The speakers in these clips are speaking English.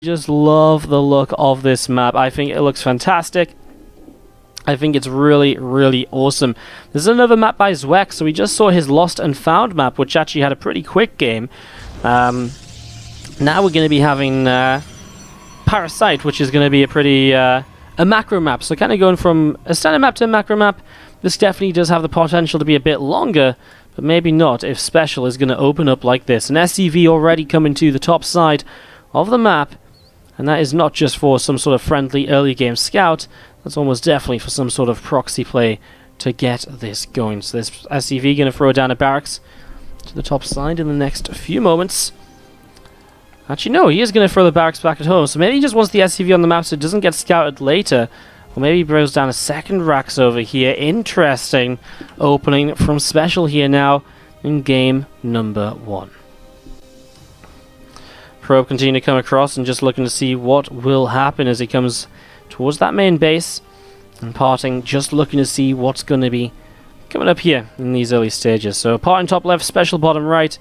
Just love the look of this map. I think it looks fantastic. I think it's really awesome. This is another map by Zweck, so we just saw his Lost and Found map, which actually had a pretty quick game. Now we're going to be having Parasite, which is going to be a pretty a macro map. So kind of going from a standard map to a macro map. This definitely does have the potential to be a bit longer, but maybe not if SpeCial is going to open up like this. An SCV already coming to the top side of the map. And that is not just for some sort of friendly early game scout, that's almost definitely for some sort of proxy play to get this going. So this SCV going to throw down a barracks to the top side in the next few moments. Actually no, he is going to throw the barracks back at home, so maybe he just wants the SCV on the map so it doesn't get scouted later. Or maybe he throws down a second Rax over here. Interesting opening from SpeCial here now in game number 1. Probe continue to come across and just looking to see what will happen as he comes towards that main base. And Parting just looking to see what's going to be coming up here in these early stages. So Parting top left, SpeCial bottom right,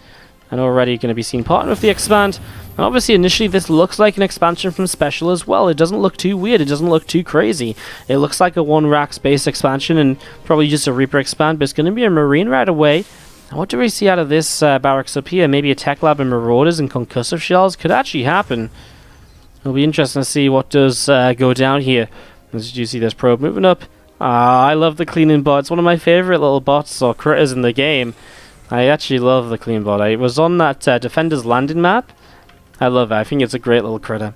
and already going to be seen Parting with the Expand. And obviously initially this looks like an expansion from SpeCial as well. It doesn't look too weird, it doesn't look too crazy. It looks like a one Rax based expansion and probably just a Reaper Expand, but it's going to be a Marine right away. What do we see out of this barracks up here? Maybe a Tech Lab and Marauders and Concussive Shells? Could actually happen. It'll be interesting to see what does go down here. As you see this probe moving up. I love the cleaning bot. It's one of my favourite little bots or critters in the game. I actually love the clean bot. I was on that Defender's Landing map. I love it. I think it's a great little critter.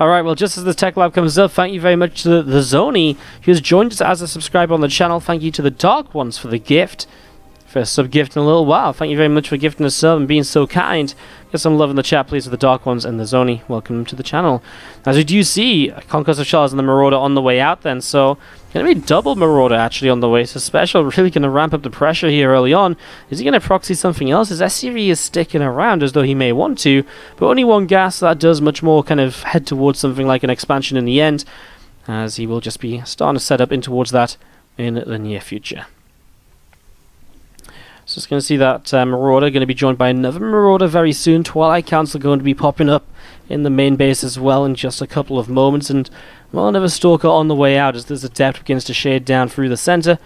Alright, well, just as the Tech Lab comes up, thank you very much to the Zoni, who's joined us as a subscriber on the channel. Thank you to the Dark Ones for the gift. First sub gift in a little while. Thank you very much for gifting a sub and being so kind. Get some love in the chat, please, with the Dark Ones and the Zoni. Welcome to the channel. As we do see, Conquest of Shadows and the Marauder on the way out then, so going to be double Marauder actually on the way, so SpeCial really going to ramp up the pressure here early on. Is he going to proxy something else? His SCV is sticking around as though he may want to, but only one gas, so that does much more kind of head towards something like an expansion in the end, as he will just be starting to set up in towards that in the near future. So it's going to see that Marauder going to be joined by another Marauder very soon. Twilight Council going to be popping up in the main base as well in just a couple of moments. And well, another Stalker on the way out as this Adept begins to shade down through the centre.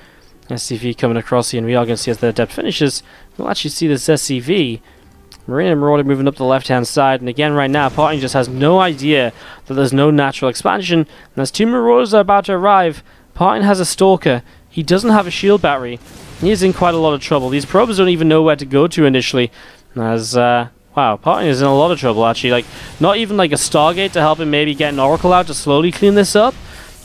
SCV coming across here, and we are going to see as the Adept finishes. We'll actually see this SCV. Marine and Marauder moving up the left-hand side. And again, right now, Parting just has no idea that there's no natural expansion. And as two Marauders are about to arrive, Parting has a Stalker. He doesn't have a shield battery. He's in quite a lot of trouble. These probes don't even know where to go to initially. As, wow, Parting is in a lot of trouble actually. Like, not even like a Stargate to help him maybe get an Oracle out to slowly clean this up.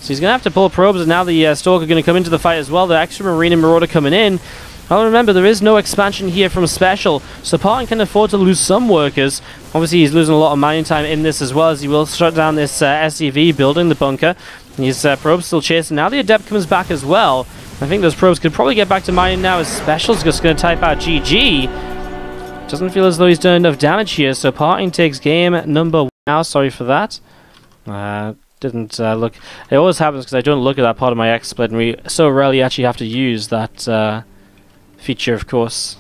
So he's going to have to pull probes, and now the Stalker going to come into the fight as well. The extra Marine and Marauder coming in. Now remember, there is no expansion here from SpeCial, so Parting can afford to lose some workers. Obviously, he's losing a lot of mining time in this as well, as he will shut down this SCV building the bunker. His probes still chasing. Now the Adept comes back as well. I think those probes could probably get back to mining now, as SpeCial's just going to type out GG. Doesn't feel as though he's done enough damage here, so Parting takes game number 1 now. Sorry for that. Didn't look. It always happens because I don't look at that part of my X-Split, and we so rarely actually have to use that feature, of course.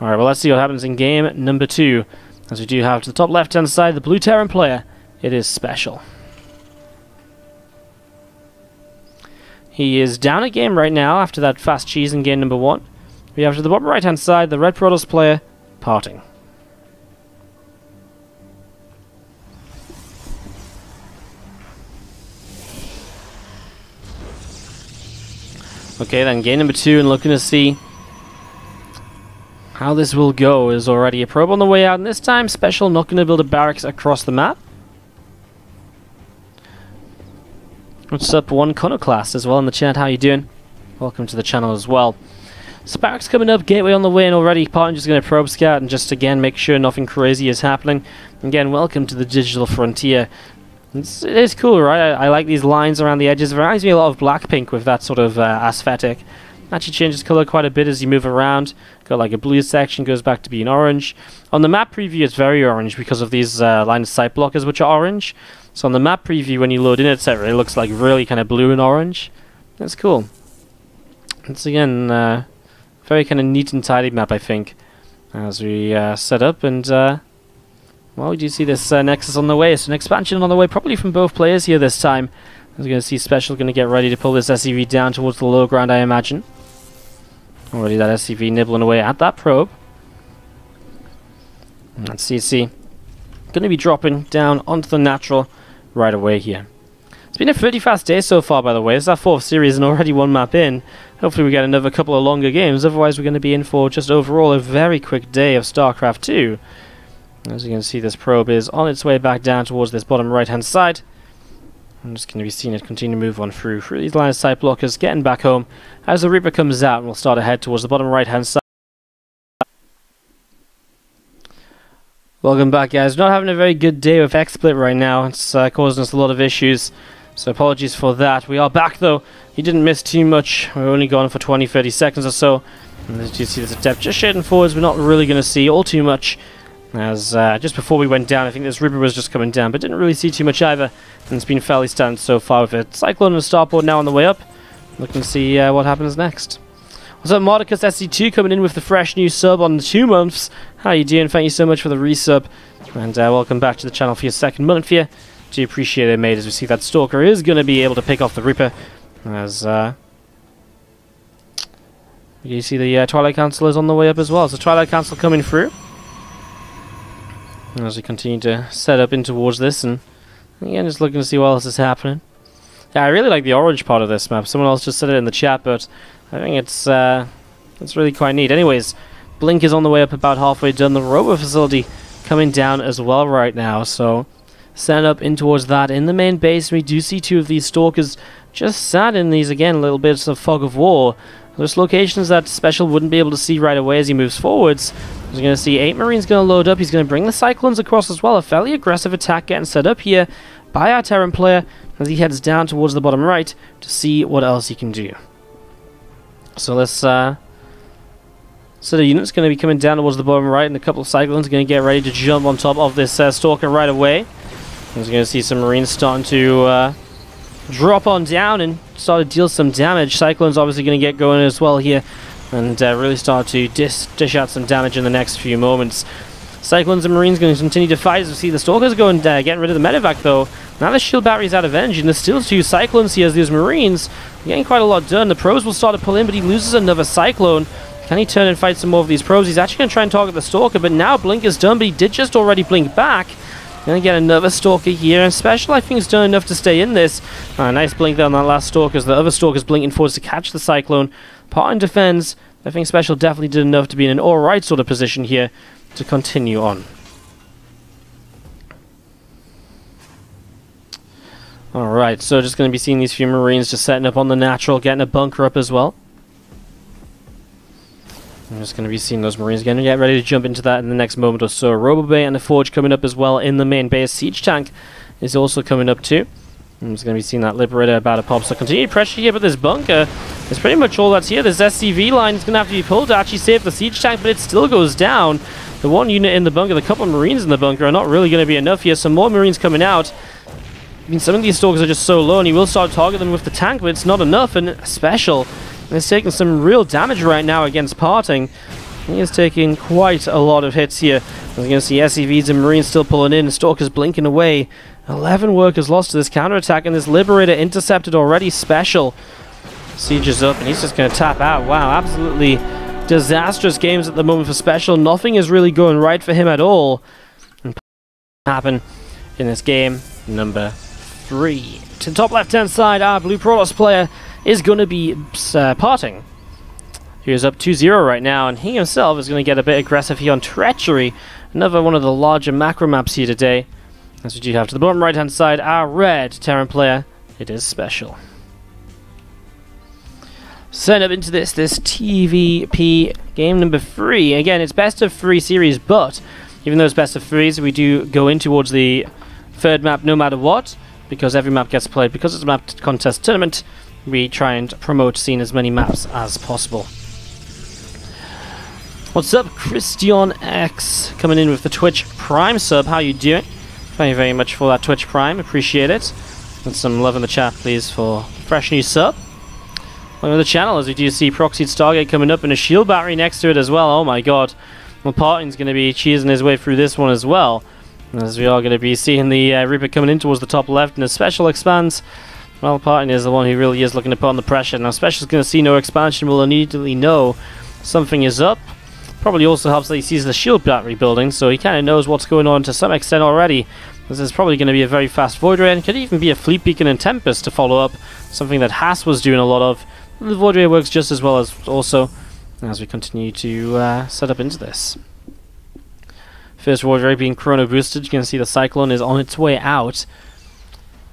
Alright, well, let's see what happens in game number 2. As we do have to the top left-hand side, the blue Terran player. It is SpeCial. He is down a game right now after that fast cheese in game number 1. We have to the bottom right-hand side, the red Protoss player, Parting. Okay, then game number 2, and looking to see how this will go. There's already a probe on the way out, and this time SpeCial not going to build a barracks across the map. What's up, One Conoclast as well in the chat? How you doing? Welcome to the channel as well. So barracks coming up, gateway on the way, and already Parting just going to probe scout and just again make sure nothing crazy is happening. Again, welcome to the Digital Frontier. It is cool, right? I like these lines around the edges. It reminds me a lot of Blackpink with that sort of aesthetic. Actually changes colour quite a bit as you move around. Got like a blue section, goes back to being orange. On the map preview, it's very orange because of these line of sight blockers, which are orange. So on the map preview, when you load in, etc., it looks like really kind of blue and orange. That's cool. It's again very kind of neat and tidy map, I think, as we set up and Well, we do see this Nexus on the way. It's an expansion on the way, probably from both players here this time. As we're going to see SpeCial going to get ready to pull this SCV down towards the low ground, I imagine. Already that SCV nibbling away at that probe. And CC going to be dropping down onto the natural right away here. It's been a pretty fast day so far, by the way. It's our fourth series and already one map in. Hopefully we get another couple of longer games, otherwise we're going to be in for just overall a very quick day of StarCraft 2. As you can see, this probe is on its way back down towards this bottom right hand side. I'm just going to be seeing it continue to move on through these line of sight blockers, getting back home as the Reaper comes out, and we'll start to head towards the bottom right hand side. Welcome back, guys. We're not having a very good day with X-Split right now. It's causing us a lot of issues, so apologies for that. We are back, though. You didn't miss too much. We're only gone for 20-30 seconds or so. And as you see, there's a depth just shading forwards. We're not really going to see all too much. As just before we went down, I think this Reaper was just coming down, but didn't really see too much either. And it's been fairly standard so far with it. Cyclone and Starport now on the way up. Looking to see what happens next. What's up, Mordicus SC2 coming in with the fresh new sub on 2 months. How you doing? Thank you so much for the resub. And welcome back to the channel for your second month here. Do appreciate it, mate, as we see that Stalker is going to be able to pick off the Reaper. As you see the Twilight Council is on the way up as well. So Twilight Council coming through. As we continue to set up in towards this, and again, just looking to see what else is happening. Yeah, I really like the orange part of this map. Someone else just said it in the chat, but I think it's really quite neat. Anyways, Blink is on the way up, about halfway done. The robot facility coming down as well right now, so set up in towards that. In the main base, we do see two of these Stalkers just sat in these, again, little bits of fog of war. There's locations that SpeCial wouldn't be able to see right away as he moves forwards. He's going to see 8 Marines going to load up. He's going to bring the Cyclones across as well. A fairly aggressive attack getting set up here by our Terran player as he heads down towards the bottom right to see what else he can do. So this set of units going to be coming down towards the bottom right, and a couple of Cyclones are going to get ready to jump on top of this Stalker right away. He's going to see some Marines starting to drop on down and start to deal some damage. Cyclone's obviously going to get going as well here and really start to dish out some damage in the next few moments. Cyclones and Marines going to continue to fight as we see the Stalkers going down, getting rid of the Medevac though. Now the shield battery's out of energy and there's still two Cyclones here as these Marines are getting quite a lot done. The probes will start to pull in, but he loses another Cyclone. Can he turn and fight some more of these probes? He's actually going to try and target the Stalker, but now Blink is done, but he did just already blink back. Gonna get another Stalker here, and SpeCial I think is done enough to stay in this. Nice blink there on that last Stalker as the other Stalker's blinking forwards to catch the Cyclone. Parting defends. I think SpeCial definitely did enough to be in an alright sort of position here to continue on. Alright, so just gonna be seeing these few Marines just setting up on the natural, getting a bunker up as well. I'm just going to be seeing those Marines again. Get ready to jump into that in the next moment or so. Robobay and the Forge coming up as well in the main base. Siege Tank is also coming up too. I'm just going to be seeing that Liberator about to pop. So continued pressure here, but this bunker is pretty much all that's here. This SCV line is going to have to be pulled to actually save the Siege Tank, but it still goes down. The one unit in the bunker, the couple of Marines in the bunker are not really going to be enough here. Some more Marines coming out. I mean, some of these Stalkers are just so low, and he will start targeting them with the tank, but it's not enough, and SpeCial. He's taking some real damage right now against Parting. He is taking quite a lot of hits here. As you can see, SCVs and Marines still pulling in. Stalkers blinking away. 11 workers lost to this counterattack, and this Liberator intercepted already. SpeCial sieges up, and he's just going to tap out. Wow, absolutely disastrous games at the moment for SpeCial. Nothing is really going right for him at all. And happen in this game number 3. To the top left-hand side, our blue Protoss player is going to be Parting. He is up 2-0 right now, and he himself is going to get a bit aggressive here on Treachery. Another one of the larger macro maps here today. As we do have to the bottom right-hand side, our red Terran player. It is SpeCial. Set up into this TVP game number 3. Again, it's best of 3 series, but even though it's best of 3s, we do go in towards the third map no matter what, because every map gets played. Because it's a map contest tournament, we try and promote seeing as many maps as possible. What's up, Christian X, coming in with the Twitch Prime sub. How you doing? Thank you very much for that Twitch Prime. Appreciate it. And some love in the chat, please, for fresh new sub. Welcome to the channel, as we do see Proxied Stargate coming up and a shield battery next to it as well. Oh my god. Well, Parting's going to be cheesing his way through this one as well. As we are going to be seeing the Reaper coming in towards the top left, and as SpeCial expands, well, Parting is the one who really is looking to put on the pressure. Now SpeCial's going to see no expansion, will immediately know something is up. Probably also helps that he sees the shield battery building, so he kind of knows what's going on to some extent already. This is probably going to be a very fast Void Ray, and could even be a Fleet Beacon and Tempest to follow up, something that Haas was doing a lot of. The Void Ray works just as well as also, as we continue to set up into this. First Void Ray being Chrono boosted, you can see the Cyclone is on its way out.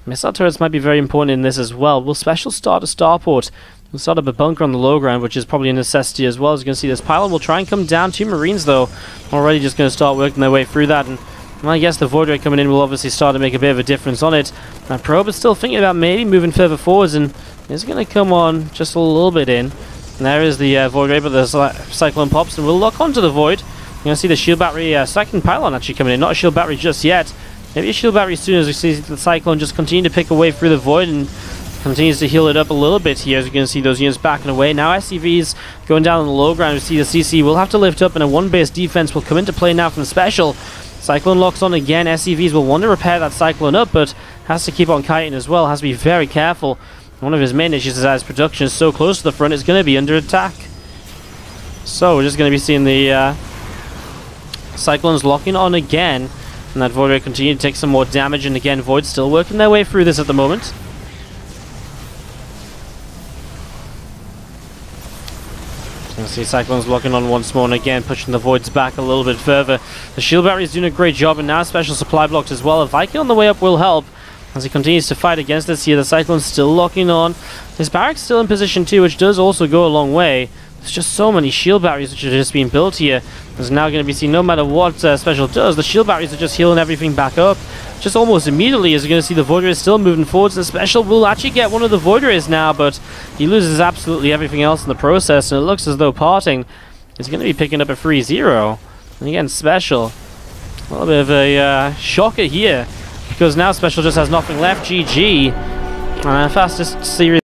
Missile turrets might be very important in this as well. Will SpeCial start a starport? We'll start up a bunker on the low ground, which is probably a necessity as well. As you can see, this pylon will try and come down. Two Marines, though, already just going to start working their way through that. And I guess the Void Ray coming in will obviously start to make a bit of a difference on it. Now Probe is still thinking about maybe moving further forwards, and is going to come on just a little bit in. And there is the Void Ray, but the Cyclone pops and will lock onto the Void. You're going to see the shield battery, second pylon actually coming in. Not a shield battery just yet. Maybe a shield battery soon, as we see the Cyclone just continue to pick away through the Void and continues to heal it up a little bit here, as you can see those units backing away. Now SCVs going down on the low ground. We see the CC will have to lift up, and a one-base defense will come into play now from SpeCial. Cyclone locks on again. SCVs will want to repair that Cyclone up, but has to keep on kiting as well. Has to be very careful. One of his main issues is that his production is so close to the front, it's going to be under attack. So we're just going to be seeing the Cyclones locking on again. And that Void Ray continue to take some more damage, and again Void still working their way through this at the moment. You see Cyclones locking on once more, and again pushing the Voids back a little bit further. The shield battery is doing a great job, and now SpeCial supply blocked as well. A Viking on the way up will help as he continues to fight against this here. The Cyclone's still locking on. His barracks still in position too, which does also go a long way. There's just so many shield batteries which are just being built here. There's now going to be seen, no matter what SpeCial does, the shield batteries are just healing everything back up. Just almost immediately, as you're going to see the Void Rays still moving forwards. And SpeCial will actually get one of the Void Rays now, but he loses absolutely everything else in the process. And it looks as though Parting is going to be picking up a 3-0. And again, SpeCial, a little bit of a shocker here, because now SpeCial just has nothing left. GG. Fastest series.